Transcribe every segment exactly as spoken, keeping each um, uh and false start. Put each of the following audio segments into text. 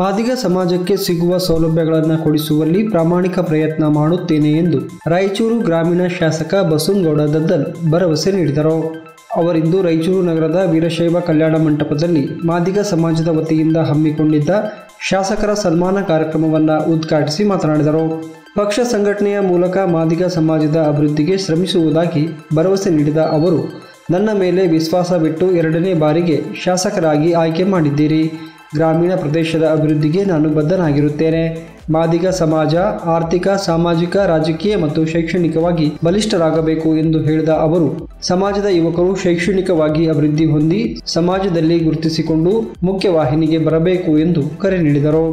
ಮಾದಿಗ ಸಮಾಜಕ್ಕೆ ಸಿಗುವ ಸೌಲಭ್ಯಗಳನ್ನು ಕೊಡಿಸುವಲ್ಲಿ ಪ್ರಾಮಾಣಿಕ ಪ್ರಯತ್ನ ಮಾಡುತ್ತೇನೆ ಎಂದು ರಾಯಚೂರು ಗ್ರಾಮೀಣ ಶಾಸಕ ಬಸನಗೌಡ ದದ್ದಲ್ ಭರವಸೆ ನೀಡಿದರು. ಅವರಿಂದು ರಾಯಚೂರು ನಗರದ ವೀರಶೈವ ಕಲ್ಯಾಣ ಮಂಟಪದಲ್ಲಿ ಮಾದಿಗ ಸಮಾಜದ ವತಿಯಿಂದ ಹಮ್ಮಿಕೊಂಡಿದ್ದ ಶಾಸಕರ ಸನ್ಮಾನ ಕಾರ್ಯಕ್ರಮವನ್ನು ಉದ್ಘಾಟಿಸಿ ಮಾತನಾಡಿದರು. ಪಕ್ಷ ಸಂಘಟನೆಯ ಮೂಲಕ ಮಾದಿಗ ಸಮಾಜದ ಅಭಿವೃದ್ಧಿಗೆ ಶ್ರಮಿಸುವುದಾಗಿ ಭರವಸೆ ನೀಡಿದ ಅವರು, ನನ್ನ ಮೇಲೆ ವಿಶ್ವಾಸ ಬಿಟ್ಟು ಎರಡನೇ ಬಾರಿಗೆ ಶಾಸಕರಾಗಿ ಆಯ್ಕೆ ಮಾಡಿದ್ದೀರಿ. ಗ್ರಾಮೀಣ ಪ್ರದೇಶದ ಅಭಿವೃದ್ಧಿಗೆ ನಾನು ಬದ್ಧನಾಗಿರುತ್ತೇನೆ. ಮಾದಿಗ ಸಮಾಜ ಆರ್ಥಿಕ, ಸಾಮಾಜಿಕ, ರಾಜಕೀಯ ಮತ್ತು ಶೈಕ್ಷಣಿಕವಾಗಿ ಬಲಿಷ್ಠರಾಗಬೇಕು ಎಂದು ಹೇಳಿದ ಅವರು, ಸಮಾಜದ ಯುವಕರು ಶೈಕ್ಷಣಿಕವಾಗಿ ಅಭಿವೃದ್ಧಿ ಹೊಂದಿ ಸಮಾಜದಲ್ಲಿ ಗುರುತಿಸಿಕೊಂಡು ಮುಖ್ಯವಾಹಿನಿಗೆ ಬರಬೇಕು ಎಂದು ಕರೆ ನೀಡಿದರು.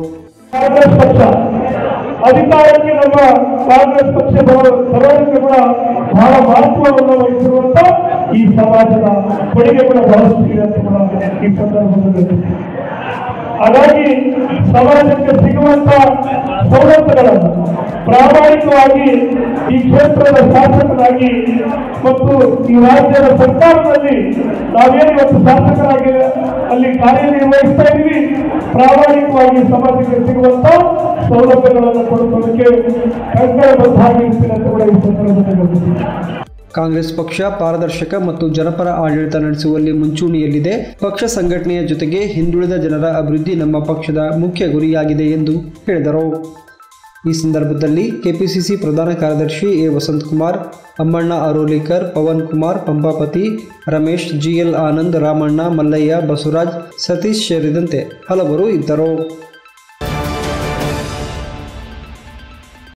ಹಾಗಾಗಿ ಸಮಾಜಕ್ಕೆ ಸಿಗುವಂತ ಸೌಲಭ್ಯಗಳನ್ನು ಪ್ರಾಮಾಣಿಕವಾಗಿ ಈ ಕ್ಷೇತ್ರದ ಶಾಸಕರಾಗಿ ಮತ್ತು ಈ ರಾಜ್ಯದ ಸರ್ಕಾರದಲ್ಲಿ ನಾವೇನು ಇವತ್ತು ಶಾಸಕರಾಗಿ ಅಲ್ಲಿ ಕಾರ್ಯನಿರ್ವಹಿಸ್ತಾ ಇದ್ವಿ, ಪ್ರಾಮಾಣಿಕವಾಗಿ ಸಮಾಜಕ್ಕೆ ಸಿಗುವಂತ ಸೌಲಭ್ಯಗಳನ್ನು ಕೊಡುವುದಕ್ಕೆ ಕಂಕಣಬದ್ಧವಾಗಿರುತ್ತೀರ ಅಂತ ಕೂಡ ಈ ಸಂದರ್ಭದಲ್ಲಿ. ಕಾಂಗ್ರೆಸ್ ಪಕ್ಷ ಪಾರದರ್ಶಕ ಮತ್ತು ಜನಪರ ಆಡಳಿತ ನಡೆಸುವಲ್ಲಿ ಮುಂಚೂಣಿಯಲ್ಲಿದೆ. ಪಕ್ಷ ಸಂಘಟನೆಯ ಜೊತೆಗೆ ಹಿಂದುಳಿದ ಜನರ ಅಭಿವೃದ್ಧಿ ನಮ್ಮ ಪಕ್ಷದ ಮುಖ್ಯ ಗುರಿಯಾಗಿದೆ ಎಂದು ಹೇಳಿದರು. ಈ ಸಂದರ್ಭದಲ್ಲಿ ಕೆಪಿಸಿಸಿ ಪ್ರಧಾನ ಕಾರ್ಯದರ್ಶಿ ಎ ವಸಂತಕುಮಾರ್, ಅಮ್ಮಣ್ಣ ಅರೋಲಿಕರ್, ಪವನ್ ಕುಮಾರ್, ಪಂಪಾಪತಿ, ರಮೇಶ್, ಜಿಎಲ್ ಆನಂದ್, ರಾಮಣ್ಣ, ಮಲ್ಲಯ್ಯ, ಬಸವರಾಜ್, ಸತೀಶ್ ಸೇರಿದಂತೆ ಹಲವರು ಇದ್ದರು.